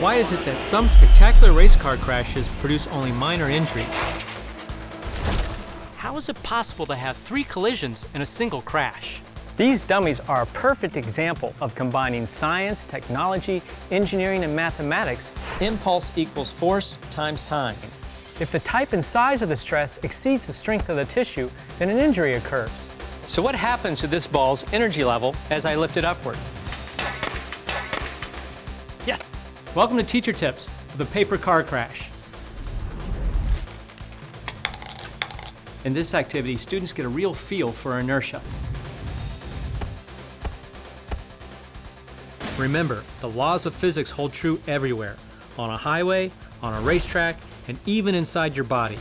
Why is it that some spectacular race car crashes produce only minor injuries? How is it possible to have 3 collisions in a single crash? These dummies are a perfect example of combining science, technology, engineering, and mathematics. Impulse equals force times time. If the type and size of the stress exceeds the strength of the tissue, then an injury occurs. So what happens to this ball's energy level as I lift it upward? Yes! Welcome to Teacher Tips for the paper car crash. In this activity, students get a real feel for inertia. Remember, the laws of physics hold true everywhere, on a highway, on a racetrack, and even inside your body.